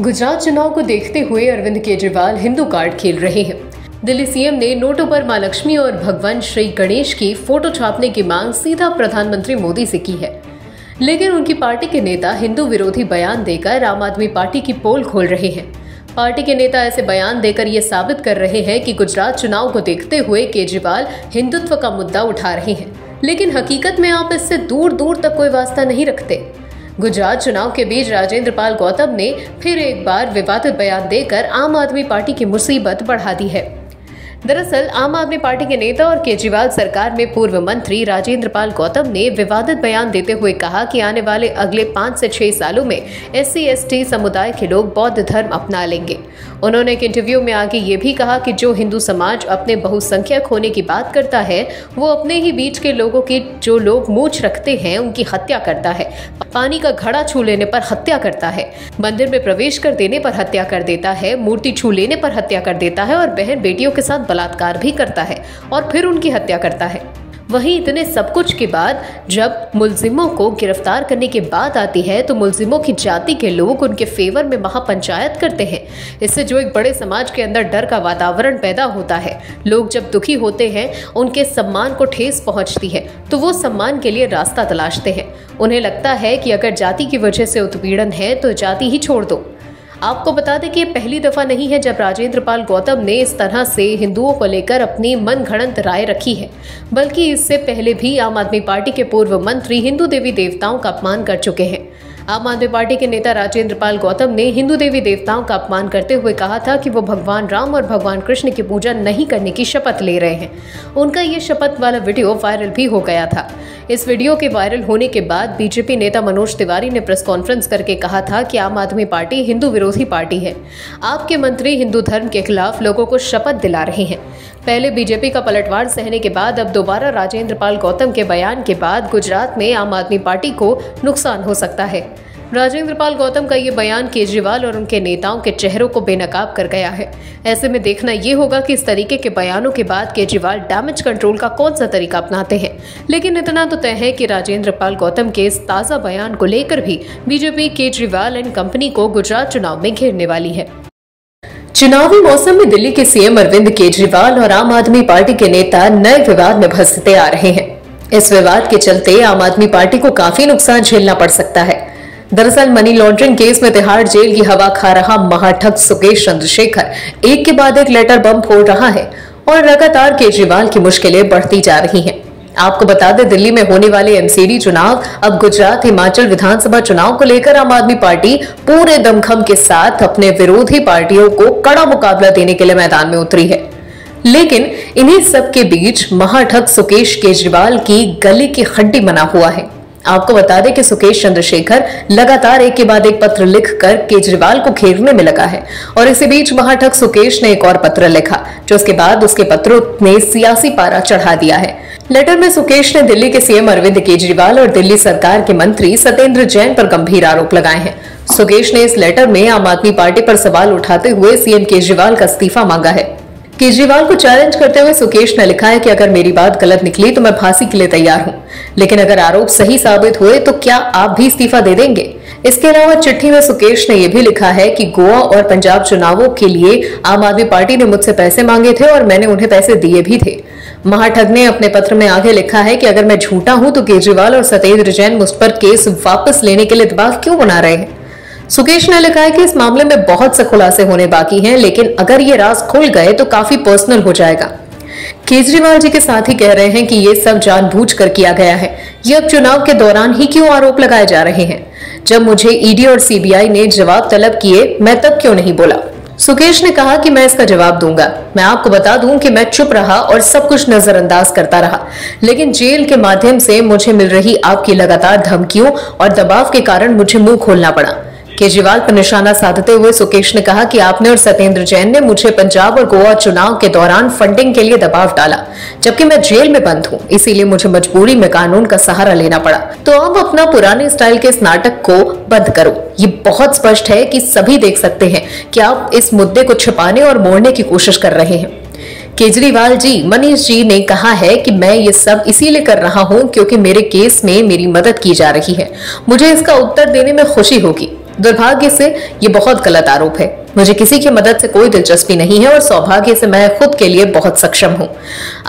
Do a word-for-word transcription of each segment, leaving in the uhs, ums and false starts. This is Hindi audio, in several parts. गुजरात चुनाव को देखते हुए अरविंद केजरीवाल हिंदू कार्ड खेल रहे हैं। दिल्ली सीएम ने नोटों पर मां लक्ष्मी और भगवान श्री गणेश की फोटो छापने की मांग सीधा प्रधानमंत्री मोदी से की है, लेकिन उनकी पार्टी के नेता हिंदू विरोधी बयान देकर आम आदमी पार्टी की पोल खोल रहे हैं। पार्टी के नेता ऐसे बयान देकर ये साबित कर रहे हैं कि गुजरात चुनाव को देखते हुए केजरीवाल हिंदुत्व का मुद्दा उठा रहे हैं, लेकिन हकीकत में आप इससे दूर दूर तक कोई वास्ता नहीं रखते। गुजरात चुनाव के बीच राजेंद्र पाल गौतम ने फिर एक बार विवादित बयान देकर आम आदमी पार्टी की मुसीबत बढ़ा दी है। दरअसल आम आदमी पार्टी के नेता और केजरीवाल सरकार में पूर्व मंत्री राजेंद्र पाल गौतम ने विवादित बयान देते हुए कहा कि आने वाले अगले पाँच से छह सालों में एस सी एस टी समुदाय के लोग बौद्ध धर्म अपना लेंगे। उन्होंने एक इंटरव्यू में आगे ये भी कहा कि जो हिंदू समाज अपने बहुसंख्यक होने की बात करता है वो अपने ही बीच के लोगों की, जो लोग मूछ रखते हैं, उनकी हत्या करता है, पानी का घड़ा छू लेने पर हत्या करता है, मंदिर में प्रवेश कर देने पर हत्या कर देता है, मूर्ति छू लेने पर हत्या कर देता है और बहन बेटियों के साथ बलात्कार भी करता है और फिर उनकी हत्या करता है। वहीं इतने सब कुछ के बाद जब मुलजिमों को गिरफ्तार करने की बात आती है तो मुलजिमों की जाति के लोग उनके फेवर में महापंचायत करते हैं। इससे जो एक बड़े समाज के अंदर डर का वातावरण पैदा होता है, लोग जब दुखी होते हैं उनके सम्मान को ठेस पहुंचती है तो वो सम्मान के लिए रास्ता तलाशते हैं। उन्हें लगता है कि अगर जाति की वजह से उत्पीड़न है तो जाति ही छोड़ दो। आपको बता दें कि ये पहली दफ़ा नहीं है जब राजेंद्र पाल गौतम ने इस तरह से हिंदुओं को लेकर अपनी मनगढ़ंत राय रखी है, बल्कि इससे पहले भी आम आदमी पार्टी के पूर्व मंत्री हिंदू देवी देवताओं का अपमान कर चुके हैं। आम आदमी पार्टी के नेता राजेंद्र पाल गौतम ने हिंदू देवी देवताओं का अपमान करते हुए कहा था कि वो भगवान राम और भगवान कृष्ण की पूजा नहीं करने की शपथ ले रहे हैं। उनका ये शपथ वाला वीडियो वायरल भी हो गया था। इस वीडियो के वायरल होने के बाद बीजेपी नेता मनोज तिवारी ने प्रेस कॉन्फ्रेंस करके कहा था कि आम आदमी पार्टी हिंदू विरोधी पार्टी है, आपके मंत्री हिंदू धर्म के खिलाफ लोगों को शपथ दिला रहे हैं। पहले बीजेपी का पलटवार सहने के बाद अब दोबारा राजेंद्र पाल गौतम के बयान के बाद गुजरात में आम आदमी पार्टी को नुकसान हो सकता है। राजेंद्र पाल गौतम का ये बयान केजरीवाल और उनके नेताओं के चेहरों को बेनकाब कर गया है। ऐसे में देखना ये होगा कि इस तरीके के बयानों के बाद केजरीवाल डैमेज कंट्रोल का कौन सा तरीका अपनाते हैं, लेकिन इतना तो तय है कि राजेंद्र पाल गौतम के इस ताज़ा बयान को लेकर भी बीजेपी केजरीवाल एंड कंपनी को गुजरात चुनाव में घेरने वाली है। चुनावी मौसम में दिल्ली के सीएम अरविंद केजरीवाल और आम आदमी पार्टी के नेता नए विवाद में भंसते आ रहे हैं। इस विवाद के चलते आम आदमी पार्टी को काफी नुकसान झेलना पड़ सकता है। दरअसल मनी लॉन्ड्रिंग केस में तिहाड़ जेल की हवा खा रहा महाठग सुकेश चंद्रशेखर एक के बाद एक लेटर बम फोड़ रहा है और लगातार केजरीवाल की मुश्किलें बढ़ती जा रही हैं। आपको बता दें दिल्ली में होने वाले एमसीडी चुनाव अब गुजरात हिमाचल विधानसभा चुनाव को लेकर आम आदमी पार्टी पूरे दमखम के साथ अपने विरोधी पार्टियों को कड़ा मुकाबला देने के लिए मैदान में उतरी है। लेकिन इन्हीं सब के बीच महाठग सुकेश केजरीवाल की गले की हड्डी बना हुआ है। आपको बता दें कि सुकेश चंद्रशेखर लगातार एक के बाद एक पत्र लिखकर केजरीवाल को घेरने में लगा है और इसी बीच महाठग सुकेश ने एक और पत्र लिखा जो उसके बाद उसके पत्रों ने सियासी पारा चढ़ा दिया है। लेटर में सुकेश ने दिल्ली के सीएम अरविंद केजरीवाल और दिल्ली सरकार के मंत्री सत्येंद्र जैन पर गंभीर आरोप लगाए हैं। सुकेश ने इस लेटर में आम आदमी पार्टी पर सवाल उठाते हुए सीएम केजरीवाल का इस्तीफा मांगा है। केजरीवाल को चैलेंज करते हुए सुकेश ने लिखा है कि अगर मेरी बात गलत निकली तो मैं फांसी के लिए तैयार हूं, लेकिन अगर आरोप सही साबित हुए तो क्या आप भी इस्तीफा दे देंगे। इसके अलावा चिट्ठी में सुकेश ने यह भी लिखा है कि गोवा और पंजाब चुनावों के लिए आम आदमी पार्टी ने मुझसे पैसे मांगे थे और मैंने उन्हें पैसे दिए भी थे। महाठग ने अपने पत्र में आगे लिखा है कि अगर मैं झूठा हूं तो केजरीवाल और सत्येंद्र जैन मुझ पर केस वापस लेने के लिए दबाव क्यों बना रहे हैं। सुकेश ने लिखा है कि इस मामले में बहुत से खुलासे होने बाकी हैं, लेकिन अगर ये राज खुल गए तो काफी पर्सनल हो जाएगा। केजरीवाल जी के साथ ही कह रहे हैं कि ये सब जानबूझकर किया गया है, ये अब चुनाव के दौरान ही क्यों आरोप लगाए जा रहे हैं। जब मुझे ईडी और सीबीआई ने जवाब तलब किए मैं तब क्यों नहीं बोला। सुकेश ने कहा कि मैं इसका जवाब दूंगा। मैं आपको बता दूं कि मैं चुप रहा और सब कुछ नजरअंदाज करता रहा, लेकिन जेल के माध्यम से मुझे मिल रही आपकी लगातार धमकियों और दबाव के कारण मुझे मुंह खोलना पड़ा। केजरीवाल पर निशाना साधते हुए सुकेश ने कहा कि आपने और सत्येंद्र जैन ने मुझे पंजाब और गोवा चुनाव के दौरान फंडिंग के लिए दबाव डाला, जबकि मैं जेल में बंद हूँ, इसीलिए मुझे मजबूरी में कानून का सहारा लेना पड़ा। तो अब अपना पुराने स्टाइल के इस नाटक को बंद करो। ये बहुत स्पष्ट है कि सभी देख सकते हैं कि आप इस मुद्दे को छुपाने और मोड़ने की कोशिश कर रहे हैं। केजरीवाल जी मनीष जी ने कहा है कि मैं ये सब इसीलिए कर रहा हूँ क्योंकि मेरे केस में मेरी मदद की जा रही है, मुझे इसका उत्तर देने में खुशी होगी। दुर्भाग्य से ये बहुत गलत आरोप है। मुझे किसी की मदद से कोई दिलचस्पी नहीं है और सौभाग्य से मैं खुद के लिए बहुत सक्षम हूँ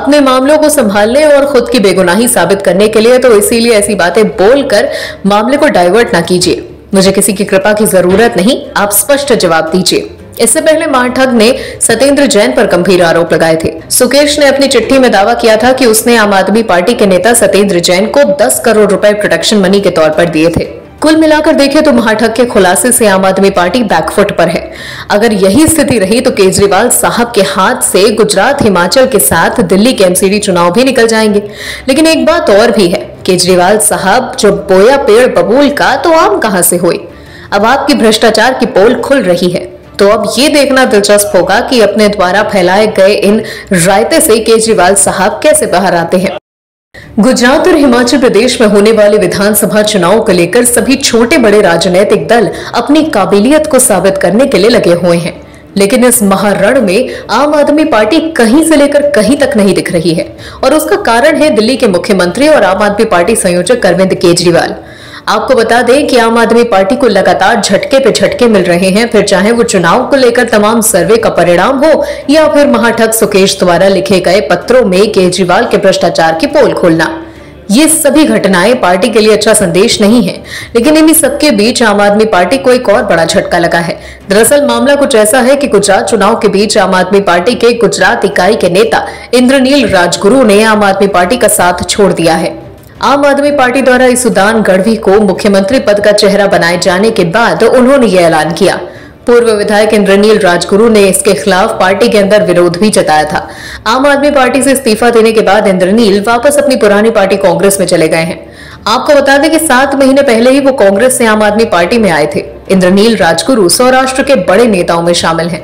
अपने मामलों को संभालने और खुद की बेगुनाही साबित करने के लिए, तो इसीलिए ऐसी बातें बोलकर मामले को डाइवर्ट ना कीजिए। मुझे किसी की कृपा की जरूरत नहीं, आप स्पष्ट जवाब दीजिए। इससे पहले मारठग ने सत्येंद्र जैन पर गंभीर आरोप लगाए थे। सुकेश ने अपनी चिट्ठी में दावा किया था कि उसने आम आदमी पार्टी के नेता सत्येंद्र जैन को दस करोड़ रुपए प्रोटेक्शन मनी के तौर पर दिए थे। कुल मिलाकर देखें तो मारठग के खुलासे से आम आदमी पार्टी बैकफुट पर है। अगर यही स्थिति रही तो केजरीवाल साहब के हाथ से गुजरात, हिमाचल के साथ दिल्ली के एमसीडी चुनाव भी निकल जाएंगे। लेकिन एक बात और भी है, केजरीवाल साहब जो बोया पेड़ बबूल का तो आम कहां से हुए। अब आपकी भ्रष्टाचार की पोल खुल रही है, तो अब ये देखना दिलचस्प होगा कि अपने द्वारा फैलाए गए इन रायते से केजरीवाल साहब कैसे बाहर आते हैं। गुजरात और हिमाचल प्रदेश में होने वाले विधानसभा चुनाव को लेकर सभी छोटे बड़े राजनीतिक दल अपनी काबिलियत को साबित करने के लिए लगे हुए हैं, लेकिन इस महारण में आम आदमी पार्टी कहीं से लेकर कहीं तक नहीं दिख रही है और उसका कारण है दिल्ली के मुख्यमंत्री और आम आदमी पार्टी संयोजक अरविंद केजरीवाल। आपको बता दें कि आम आदमी पार्टी को लगातार झटके पे झटके मिल रहे हैं, फिर चाहे वो चुनाव को लेकर तमाम सर्वे का परिणाम हो या फिर महाठग सुकेश द्वारा लिखे गए पत्रों में केजरीवाल के भ्रष्टाचार की पोल खोलना। ये सभी घटनाएं पार्टी के लिए अच्छा संदेश नहीं है, लेकिन इन्हीं सबके बीच आम आदमी पार्टी को एक और बड़ा झटका लगा है। दरअसल मामला कुछ ऐसा है कि गुजरात चुनाव के बीच आम आदमी पार्टी के गुजरात इकाई के नेता इंद्रनील राजगुरु ने आम आदमी पार्टी का साथ छोड़ दिया है। आम आदमी पार्टी द्वारा इसुदान गढ़वी को मुख्यमंत्री पद का चेहरा बनाए जाने के बाद उन्होंने ये ऐलान किया। पूर्व विधायक इंद्रनील राजगुरु ने इसके खिलाफ पार्टी के अंदर विरोध भी जताया था। आम आदमी पार्टी से इस्तीफा देने के बाद इंद्रनील वापस अपनी पुरानी पार्टी कांग्रेस में चले गए हैं। आपको बता दें कि सात महीने पहले ही वो कांग्रेस से आम आदमी पार्टी में आए थे। इंद्रनील राजगुरु सौराष्ट्र के बड़े नेताओं में शामिल हैं।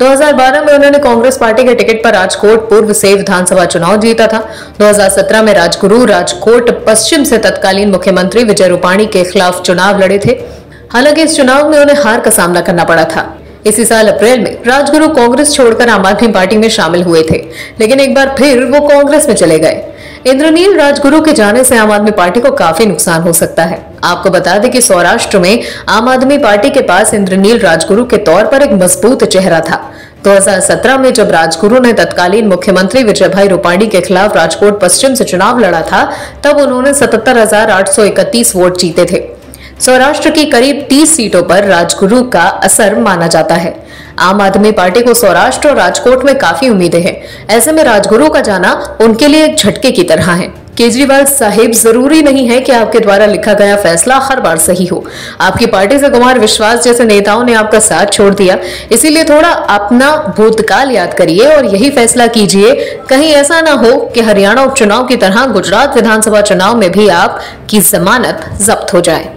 दो हज़ार बारह में उन्होंने कांग्रेस पार्टी के टिकट पर राजकोट पूर्व से विधानसभा चुनाव जीता था। दो हज़ार सत्रह में राजगुरु राजकोट पश्चिम से तत्कालीन मुख्यमंत्री विजय रूपाणी के खिलाफ चुनाव लड़े थे। हालांकि इस चुनाव में उन्हें हार का सामना करना पड़ा था। इसी साल अप्रैल में राजगुरु कांग्रेस छोड़कर आम आदमी पार्टी में शामिल हुए थे, लेकिन एक बार फिर वो कांग्रेस में चले गए। इंद्रनील राजगुरु के जाने से आम आदमी पार्टी को काफी नुकसान हो सकता है। आपको बता दें कि सौराष्ट्र में आम आदमी पार्टी के पास इंद्रनील राजगुरु के तौर पर एक मजबूत चेहरा था। दो हज़ार सत्रह में जब राजगुरु ने तत्कालीन मुख्यमंत्री विजय भाई रूपाणी के खिलाफ राजकोट पश्चिम से चुनाव लड़ा था, तब उन्होंने सतहत्तर हज़ार आठ सौ इकतीस वोट जीते थे। सौराष्ट्र की करीब तीस सीटों पर राजगुरु का असर माना जाता है। आम आदमी पार्टी को सौराष्ट्र और राजकोट में काफी उम्मीदें हैं। ऐसे में राजगुरु का जाना उनके लिए एक झटके की तरह है। केजरीवाल साहिब, जरूरी नहीं है कि आपके द्वारा लिखा गया फैसला हर बार सही हो। आपकी पार्टी से कुमार विश्वास जैसे नेताओं ने आपका साथ छोड़ दिया, इसीलिए थोड़ा अपना भूतकाल याद करिए और यही फैसला कीजिए। कहीं ऐसा ना हो कि हरियाणा उपचुनाव की तरह गुजरात विधानसभा चुनाव में भी आपकी जमानत जब्त हो जाए।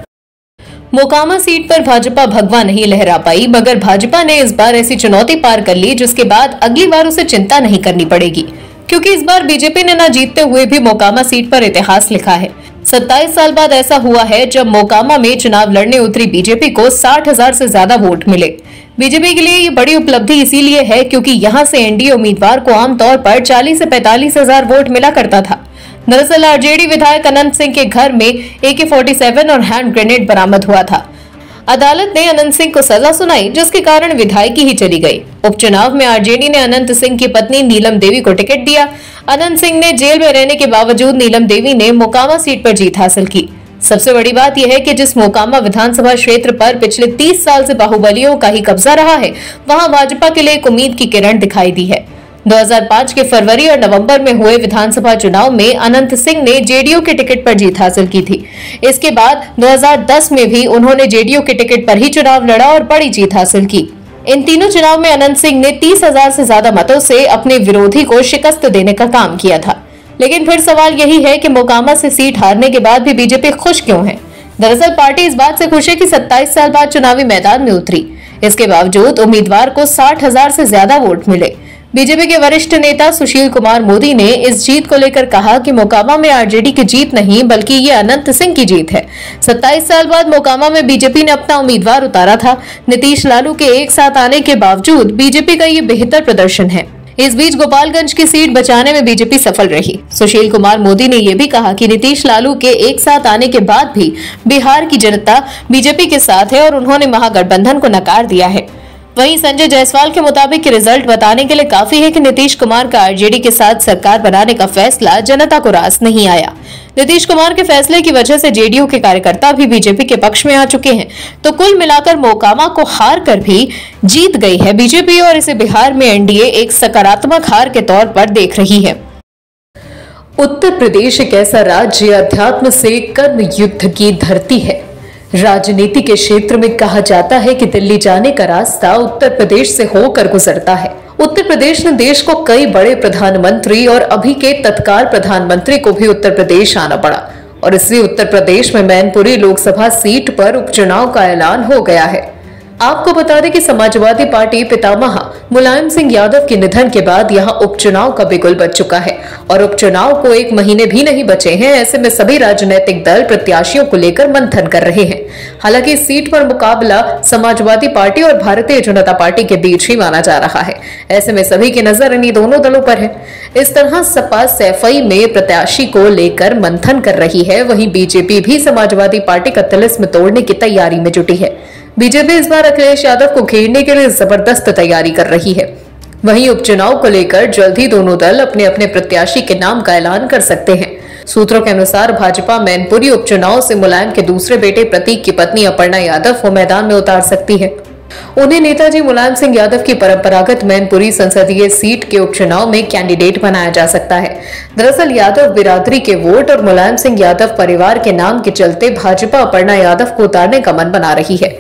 मोकामा सीट पर भाजपा भगवा नहीं लहरा पाई, मगर भाजपा ने इस बार ऐसी चुनौती पार कर ली जिसके बाद अगली बार उसे चिंता नहीं करनी पड़ेगी, क्योंकि इस बार बीजेपी ने न जीतते हुए भी मोकामा सीट पर इतिहास लिखा है। सत्ताईस साल बाद ऐसा हुआ है जब मोकामा में चुनाव लड़ने उतरी बीजेपी को साठ हजार से ज्यादा वोट मिले। बीजेपी के लिए ये बड़ी उपलब्धि इसीलिए है क्योंकि यहाँ से एनडीए उम्मीदवार को आमतौर पर चालीस से पैंतालीस हजार वोट मिला करता था। दरअसल आरजेडी विधायक अनंत सिंह के घर में ए के सैंतालीस और हैंड ग्रेनेड बरामद हुआ था। अदालत ने अनंत सिंह को सजा सुनाई, जिसके कारण विधायकी ही चली गई। उपचुनाव में आरजेडी ने अनंत सिंह की पत्नी नीलम देवी को टिकट दिया। अनंत सिंह ने जेल में रहने के बावजूद नीलम देवी ने मोकामा सीट पर जीत हासिल की। सबसे बड़ी बात यह है कि जिस मोकामा विधानसभा क्षेत्र पर पिछले तीस साल से बाहुबलियों का ही कब्जा रहा है, वहाँ भाजपा के लिए एक उम्मीद की किरण दिखाई दी है। दो हज़ार पाँच के फरवरी और नवंबर में हुए विधानसभा चुनाव में अनंत सिंह ने जेडीयू के टिकट पर जीत हासिल की थी। इसके बाद दो हज़ार दस में भी उन्होंने जेडीयू के टिकट पर ही चुनाव लड़ा और बड़ी जीत हासिल की। इन तीनों चुनाव में अनंत सिंह ने तीस हज़ार से ज्यादा मतों से अपने विरोधी को शिकस्त देने का काम किया था। लेकिन फिर सवाल यही है कि मोकामा से सीट हारने के बाद भी बीजेपी खुश क्यों है। दरअसल पार्टी इस बात से खुश है कि सत्ताईस साल बाद चुनावी मैदान में उतरी, इसके बावजूद उम्मीदवार को साठ हजार से ज्यादा वोट मिले। बीजेपी के वरिष्ठ नेता सुशील कुमार मोदी ने इस जीत को लेकर कहा कि मोकामा में आरजेडी की जीत नहीं, बल्कि ये अनंत सिंह की जीत है। सत्ताईस साल बाद मोकामा में बीजेपी ने अपना उम्मीदवार उतारा था। नीतीश लालू के एक साथ आने के बावजूद बीजेपी का ये बेहतर प्रदर्शन है। इस बीच गोपालगंज की सीट बचाने में बीजेपी सफल रही। सुशील कुमार मोदी ने यह भी कहा कि नीतीश लालू के एक साथ आने के बाद भी बिहार की जनता बीजेपी के साथ है और उन्होंने महागठबंधन को नकार दिया है। वहीं संजय जायसवाल के मुताबिक रिजल्ट बताने के लिए काफी है कि नीतीश कुमार का आरजेडी के साथ सरकार बनाने का फैसला जनता को रास नहीं आया। नीतीश कुमार के फैसले की वजह से जेडीयू के कार्यकर्ता भी बीजेपी के पक्ष में आ चुके हैं। तो कुल मिलाकर मोकामा को हार कर भी जीत गई है बीजेपी और इसे बिहार में एनडीए एक सकारात्मक हार के तौर पर देख रही है। उत्तर प्रदेश एक ऐसा राज्य अध्यात्म से कर्म युद्ध की धरती है। राजनीति के क्षेत्र में कहा जाता है कि दिल्ली जाने का रास्ता उत्तर प्रदेश से होकर गुजरता है। उत्तर प्रदेश ने देश को कई बड़े प्रधानमंत्री और अभी के तत्काल प्रधानमंत्री को भी उत्तर प्रदेश आना पड़ा और इसलिए उत्तर प्रदेश में मैनपुरी लोकसभा सीट पर उपचुनाव का ऐलान हो गया है। आपको बता दें कि समाजवादी पार्टी पितामह मुलायम सिंह यादव के निधन के बाद यहाँ उपचुनाव का बिगुल बज चुका है और उपचुनाव को एक महीने भी नहीं बचे हैं। ऐसे में सभी राजनीतिक दल प्रत्याशियों को लेकर मंथन कर रहे हैं। हालांकि इस सीट पर मुकाबला समाजवादी पार्टी और भारतीय जनता पार्टी के बीच ही माना जा रहा है। ऐसे में सभी की नजर इन्हीं दोनों दलों पर है। इस तरह सपा सैफई में प्रत्याशी को लेकर मंथन कर रही है, वहीं बीजेपी भी समाजवादी पार्टी का तिलिस्म तोड़ने की तैयारी में जुटी है। बीजेपी इस बार अखिलेश यादव को घेरने के लिए जबरदस्त तैयारी कर रही है। वहीं उपचुनाव को लेकर जल्द ही दोनों दल अपने अपने प्रत्याशी के नाम का ऐलान कर सकते हैं। सूत्रों के अनुसार भाजपा मैनपुरी उपचुनाव से मुलायम के दूसरे बेटे प्रतीक की पत्नी अपर्णा यादव को मैदान में उतार सकती है। उन्हें नेताजी मुलायम सिंह यादव की परंपरागत मैनपुरी संसदीय सीट के उपचुनाव में कैंडिडेट बनाया जा सकता है। दरअसल यादव बिरादरी के वोट और मुलायम सिंह यादव परिवार के नाम के चलते भाजपा अपर्णा यादव को उतारने का मन बना रही है।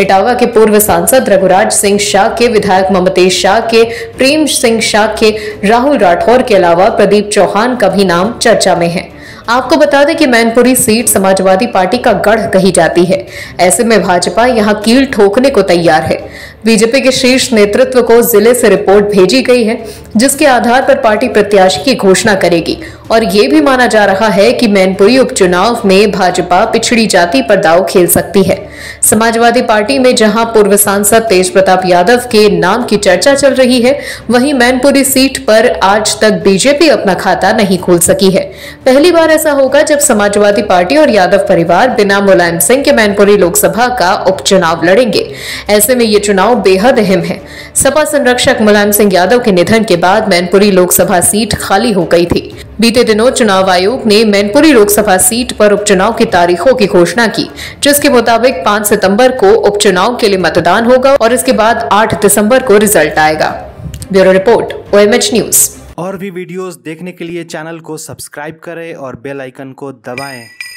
इटावा के पूर्व सांसद रघुराज सिंह शाह के, विधायक ममतेश शाह के, प्रेम सिंह शाह के, राहुल राठौर के अलावा प्रदीप चौहान का भी नाम चर्चा में है। आपको बता दें कि मैनपुरी सीट समाजवादी पार्टी का गढ़ कही जाती है। ऐसे में भाजपा यहां कील ठोकने को तैयार है। बीजेपी के शीर्ष नेतृत्व को जिले से रिपोर्ट भेजी गई है, जिसके आधार पर पार्टी प्रत्याशी की घोषणा करेगी और ये भी माना जा रहा है कि मैनपुरी उपचुनाव में भाजपा पिछड़ी जाति पर दाव खेल सकती है। समाजवादी पार्टी में जहां पूर्व सांसद तेज प्रताप यादव के नाम की चर्चा चल रही है, वहीं मैनपुरी सीट पर आज तक बीजेपी अपना खाता नहीं खोल सकी है। पहली बार ऐसा होगा जब समाजवादी पार्टी और यादव परिवार बिना मुलायम सिंह के मैनपुरी लोकसभा का उपचुनाव लड़ेंगे। ऐसे में ये चुनाव बेहद अहम है। सपा संरक्षक मुलायम सिंह यादव के निधन के बाद मैनपुरी लोकसभा सीट खाली हो गई थी। बीते दिनों चुनाव आयोग ने मैनपुरी लोकसभा सीट पर उपचुनाव की तारीखों की घोषणा की, जिसके मुताबिक पाँच सितंबर को उपचुनाव के लिए मतदान होगा और इसके बाद आठ दिसंबर को रिजल्ट आएगा। Bureau report, OMH news. और भी वीडियोस देखने के लिए चैनल को सब्सक्राइब करें और बेल आइकन को दबाएं।